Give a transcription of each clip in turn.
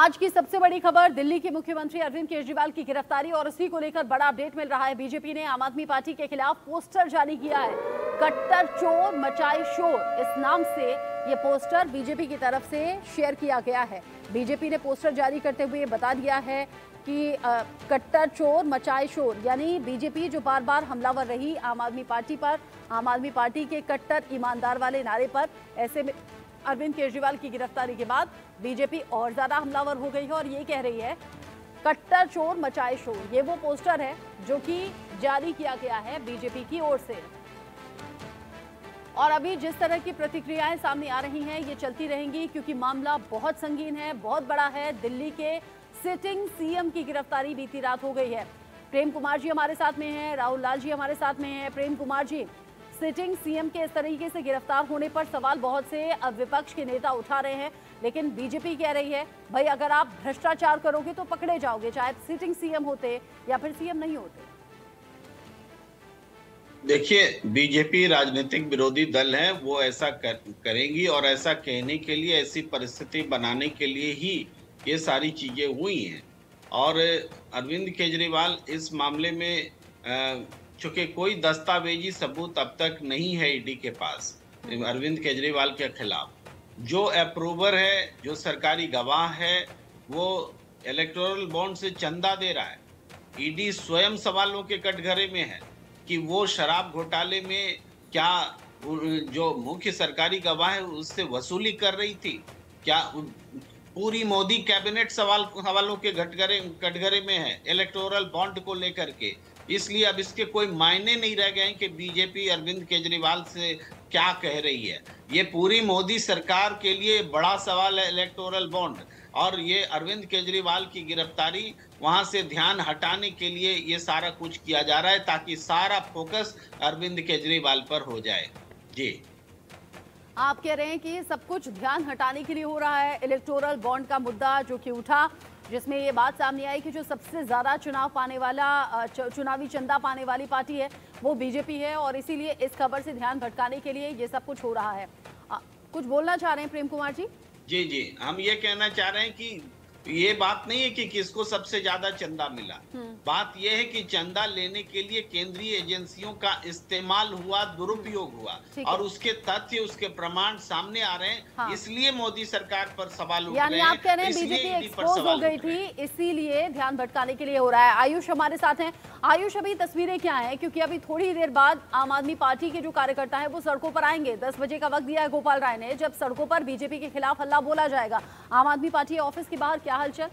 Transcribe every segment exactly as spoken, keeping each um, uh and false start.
आज की सबसे बड़ी खबर, दिल्ली के मुख्यमंत्री अरविंद केजरीवाल की गिरफ्तारी और उसी को लेकर बड़ा अपडेट मिल रहा है। बीजेपी ने आम आदमी पार्टी के खिलाफ पोस्टर जारी किया है। कट्टर चोर मचाए शोर, इस नाम से ये पोस्टर बीजेपी की तरफ से शेयर किया गया है। बीजेपी ने पोस्टर जारी करते हुए बता दिया है कि आ, कट्टर चोर मचाए शोर, यानी बीजेपी जो बार बार हमलावर रही आम आदमी पार्टी पर, आम आदमी पार्टी के कट्टर ईमानदार वाले नारे पर, ऐसे में अरविंद केजरीवाल की गिरफ्तारी के बाद बीजेपी और ज्यादा हमलावर हो गई है और ये कह रही है कट्टर चोर मचाए शोर। ये वो पोस्टर है जो कि जारी किया गया है बीजेपी की ओर से। और अभी जिस तरह की प्रतिक्रियाएं सामने आ रही हैं ये चलती रहेंगी, क्योंकि मामला बहुत संगीन है, बहुत बड़ा है। दिल्ली के सिटिंग सीएम की गिरफ्तारी बीती रात हो गई है। प्रेम कुमार जी हमारे साथ में हैं, राहुल लाल जी हमारे साथ में हैं। प्रेम कुमार जी, सिटिंग सीएम के इस तरीके से गिरफ्तार होने पर सवाल बहुत से विपक्ष के नेता उठा रहे हैं, लेकिन बीजेपी कह रही है भाई अगर आप भ्रष्टाचार करोगे तो पकड़े जाओगे, चाहे सिटिंग सीएम होते या फिर सीएम नहीं होते। देखिए, बीजेपी राजनीतिक विरोधी दल है, वो ऐसा कर, करेंगी और ऐसा कहने के लिए, ऐसी परिस्थिति बनाने के लिए ही ये सारी चीजें हुई हैं। और अरविंद केजरीवाल इस मामले में चूंकि कोई दस्तावेजी सबूत अब तक नहीं है ईडी के पास अरविंद केजरीवाल के खिलाफ, जो अप्रूवर है, जो सरकारी गवाह है, वो इलेक्टोरल बॉन्ड से चंदा दे रहा है। ईडी स्वयं सवालों के कटघरे में है कि वो शराब घोटाले में क्या जो मुख्य सरकारी गवाह है उससे वसूली कर रही थी, क्या पूरी मोदी कैबिनेट सवाल सवालों के कटघरे कटघरे में है इलेक्टोरल बॉन्ड को लेकर के। इसलिए अब इसके कोई मायने नहीं रह गए कि बीजेपी अरविंद केजरीवाल से क्या कह रही है। ये पूरी मोदी सरकार के लिए बड़ा सवाल है इलेक्टोरल बॉन्ड, और ये अरविंद केजरीवाल की गिरफ्तारी वहां से ध्यान हटाने के लिए ये सारा कुछ किया जा रहा है, ताकि सारा फोकस अरविंद केजरीवाल पर हो जाए। जी, आप कह रहे हैं कि सब कुछ ध्यान हटाने के लिए हो रहा है। इलेक्टोरल बॉन्ड का मुद्दा जो कि उठा, जिसमें ये बात सामने आई कि जो सबसे ज़्यादा चुनाव पाने वाला चुनावी चंदा पाने वाली पार्टी है वो बीजेपी है, और इसीलिए इस खबर से ध्यान भटकाने के लिए ये सब कुछ हो रहा है। आ, कुछ बोलना चाह रहे हैं प्रेम कुमार जी? जी जी, हम ये कहना चाह रहे हैं कि ये बात नहीं है कि किसको सबसे ज्यादा चंदा मिला, बात यह है कि चंदा लेने के लिए केंद्रीय एजेंसियों का इस्तेमाल हुआ, दुरुपयोग हुआ, और उसके तथ्य, उसके प्रमाण सामने आ रहे हैं। हाँ। इसलिए मोदी सरकार पर सवाल उठ रहे हैं। आप कह रहे हैं बीजेपी एक्सपोज हो गई थी, इसीलिए ध्यान भटकाने के लिए हो रहा है। आयुष हमारे साथ हैं। आयुष, अभी तस्वीरें क्या है, क्योंकि अभी थोड़ी देर बाद आम आदमी पार्टी के जो कार्यकर्ता है वो सड़कों पर आएंगे। दस बजे का वक्त दिया है गोपाल राय ने, जब सड़कों पर बीजेपी के खिलाफ हल्ला बोला जाएगा। आम आदमी पार्टी ऑफिस के बाहर हालचाल?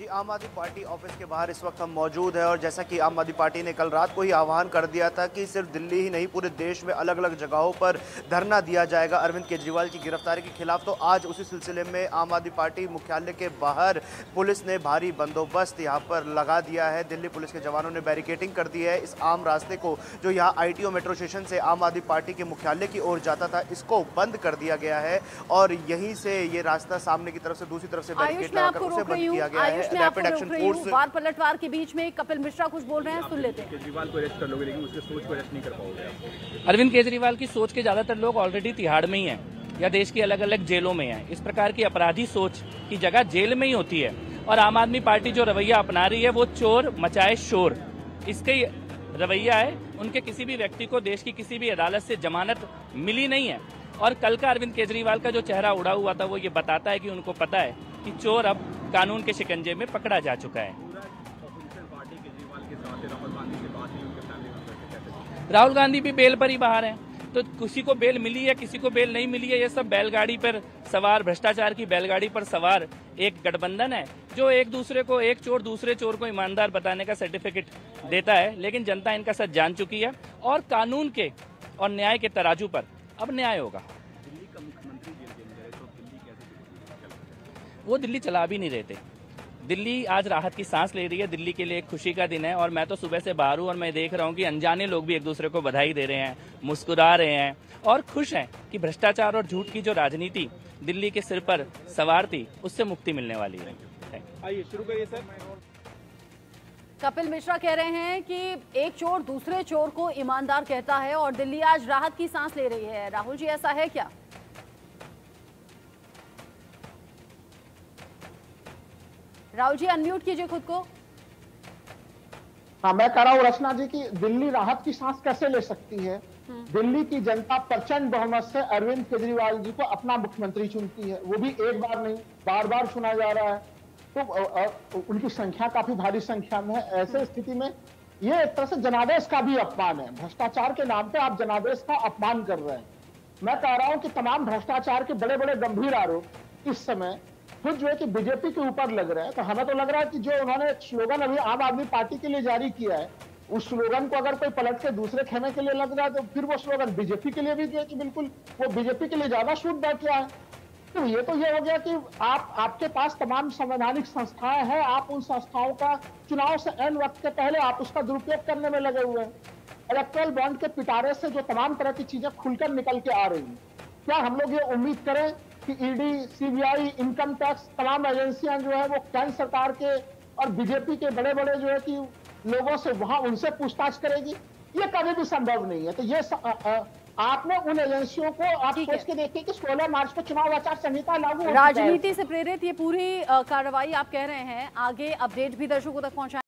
जी, आम आदमी पार्टी ऑफिस के बाहर इस वक्त हम मौजूद हैं, और जैसा कि आम आदमी पार्टी ने कल रात को ही आह्वान कर दिया था कि सिर्फ दिल्ली ही नहीं पूरे देश में अलग अलग जगहों पर धरना दिया जाएगा अरविंद केजरीवाल की गिरफ्तारी के खिलाफ, तो आज उसी सिलसिले में आम आदमी पार्टी मुख्यालय के बाहर पुलिस ने भारी बंदोबस्त यहाँ पर लगा दिया है। दिल्ली पुलिस के जवानों ने बैरिकेडिंग कर दी है। इस आम रास्ते को जो यहाँ I T O metro station से आम आदमी पार्टी के मुख्यालय की ओर जाता था, इसको बंद कर दिया गया है, और यहीं से ये रास्ता सामने की तरफ से दूसरी तरफ से बैरिकेड लगाकर उसे बंद किया गया है। मैं आपको रोक रही हूं। वार पलटवार के बीच में कपिल मिश्रा कुछ बोल रहे हैं, सुन लेते हैं। केजरीवाल को अरेस्ट कर लोगे लेकिन उसके सोच को अरेस्ट नहीं कर पाओगे। अरविंद केजरीवाल की सोच के ज्यादातर लोग ऑलरेडी तिहाड़ में ही हैं या देश की अलग अलग जेलों में हैं। इस प्रकार की अपराधी सोच की जगह जेल में ही होती है, और आम आदमी पार्टी जो रवैया अपना रही है वो चोर मचाए शोर इसके रवैया है। उनके किसी भी व्यक्ति को देश की किसी भी अदालत से जमानत मिली नहीं है, और कल का अरविंद केजरीवाल का जो चेहरा उड़ा हुआ था वो ये बताता है कि उनको पता है कि चोर अब कानून के शिकंजे में पकड़ा जा चुका है। राहुल गांधी भी बेल पर ही बाहर हैं, तो किसी को बेल मिली है, किसी को बेल नहीं मिली है। ये सब बैलगाड़ी पर सवार, भ्रष्टाचार की बैलगाड़ी पर सवार एक गठबंधन है जो एक दूसरे को, एक चोर दूसरे चोर को ईमानदार बताने का सर्टिफिकेट देता है, लेकिन जनता इनका सच जान चुकी है, और कानून के और न्याय के तराजू पर अब न्याय होगा। वो दिल्ली चला भी नहीं रहे थे। दिल्ली आज राहत की सांस ले रही है, दिल्ली के लिए एक खुशी का दिन है, और मैं तो सुबह से बाहर हूँ और मैं देख रहा हूँ कि अनजाने लोग भी एक दूसरे को बधाई दे रहे हैं, मुस्कुरा रहे हैं और खुश हैं कि भ्रष्टाचार और झूठ की जो राजनीति दिल्ली के सिर पर सवार थी उससे मुक्ति मिलने वाली है। आइए शुरू करिए सर। कपिल मिश्रा कह रहे हैं कि एक चोर दूसरे चोर को ईमानदार कहता है और दिल्ली आज राहत की सांस ले रही है। राहुल जी, ऐसा है क्या? राहुल जी अनम्यूट कीजिए खुद को। हाँ, मैं कह रहा हूँ रचना जी की दिल्ली राहत की सांस कैसे ले सकती है। दिल्ली की जनता प्रचंड बहुमत से अरविंद केजरीवाल जी को अपना मुख्यमंत्री चुनती है, वो भी एक बार नहीं बार बार चुना जा रहा है, तो उनकी संख्या काफी भारी संख्या में है। ऐसे स्थिति में ये एक तरह से जनादेश का भी अपमान है, भ्रष्टाचार के नाम पे आप जनादेश का अपमान कर रहे हैं। मैं कह रहा हूं कि तमाम भ्रष्टाचार के बड़े बड़े गंभीर आरोप इस समय खुद जो है कि बीजेपी के ऊपर लग रहे हैं। तो हमें तो लग रहा है कि जो उन्होंने स्लोगन अभी आम आदमी पार्टी के लिए जारी किया है, उस स्लोगन को अगर कोई पलट के दूसरे खेमे के लिए लग रहा है तो फिर वो स्लोगन बीजेपी के लिए भी जो है कि बिल्कुल वो बीजेपी के लिए ज्यादा शुद्ध बैठ रहा है। तो ये तो ये हो गया कि आप आपके पास तमाम संवैधानिक संस्थाएं हैं, आप उन संस्थाओं का चुनाव से एन वक्त के पहले आप उसका दुरुपयोग करने में लगे हुए हैं। इलेक्टोरल बॉन्ड के पिटारे से जो तमाम तरह की चीजें खुलकर निकल के आ रही हैं, क्या हम लोग ये उम्मीद करें कि ईडी, सीबीआई, इनकम टैक्स तमाम एजेंसियां जो है वो केंद्र सरकार के और बीजेपी के बड़े बड़े जो है कि लोगों से वहां उनसे पूछताछ करेगी? ये कभी भी संभव नहीं है। तो ये स, आ, आ, आपने उन एजेंसियों को आप सोच के देखिए कि सोलह मार्च को चुनाव आचार संहिता लागू हो। राजनीति से प्रेरित ये पूरी कार्रवाई आप कह रहे हैं, आगे अपडेट भी दर्शकों तक पहुंचाएं।